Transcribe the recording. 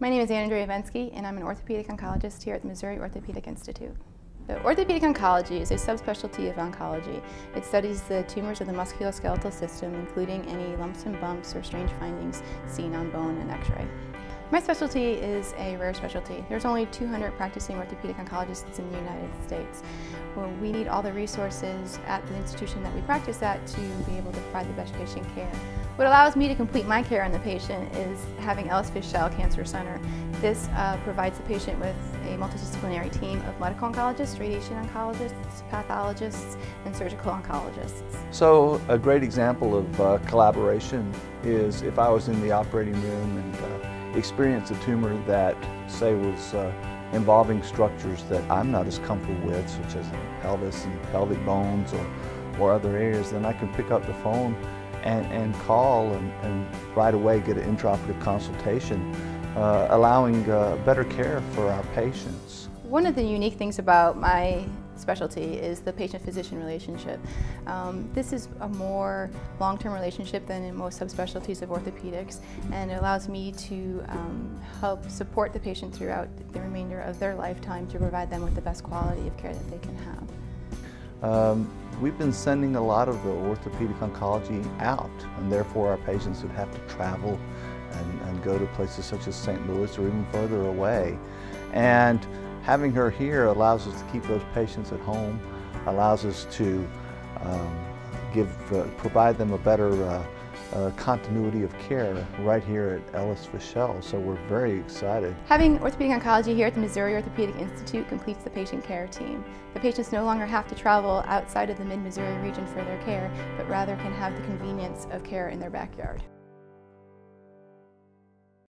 My name is Andrea Evenski, and I'm an orthopedic oncologist here at the Missouri Orthopedic Institute. So orthopedic oncology is a subspecialty of oncology. It studies the tumors of the musculoskeletal system, including any lumps and bumps or strange findings seen on bone and x-ray. My specialty is a rare specialty. There's only 200 practicing orthopedic oncologists in the United States. Well, we need all the resources at the institution that we practice at to be able to provide the best patient care. What allows me to complete my care on the patient is having Ellis Fischel Cancer Center. This provides the patient with a multidisciplinary team of medical oncologists, radiation oncologists, pathologists, and surgical oncologists. So a great example of collaboration is if I was in the operating room and experience a tumor that, say, was involving structures that I'm not as comfortable with, such as the pelvis and pelvic bones or other areas, then I can pick up the phone and call and right away get an intraoperative consultation, allowing better care for our patients. One of the unique things about my specialty is the patient-physician relationship. This is a more long-term relationship than in most subspecialties of orthopedics, and it allows me to help support the patient throughout the remainder of their lifetime to provide them with the best quality of care that they can have. We've been sending a lot of the orthopedic oncology out, and therefore our patients would have to travel and go to places such as St. Louis or even further away. And having her here allows us to keep those patients at home, allows us to provide them a better continuity of care right here at Ellis Fischel, so we're very excited. Having orthopedic oncology here at the Missouri Orthopedic Institute completes the patient care team. The patients no longer have to travel outside of the mid-Missouri region for their care, but rather can have the convenience of care in their backyard.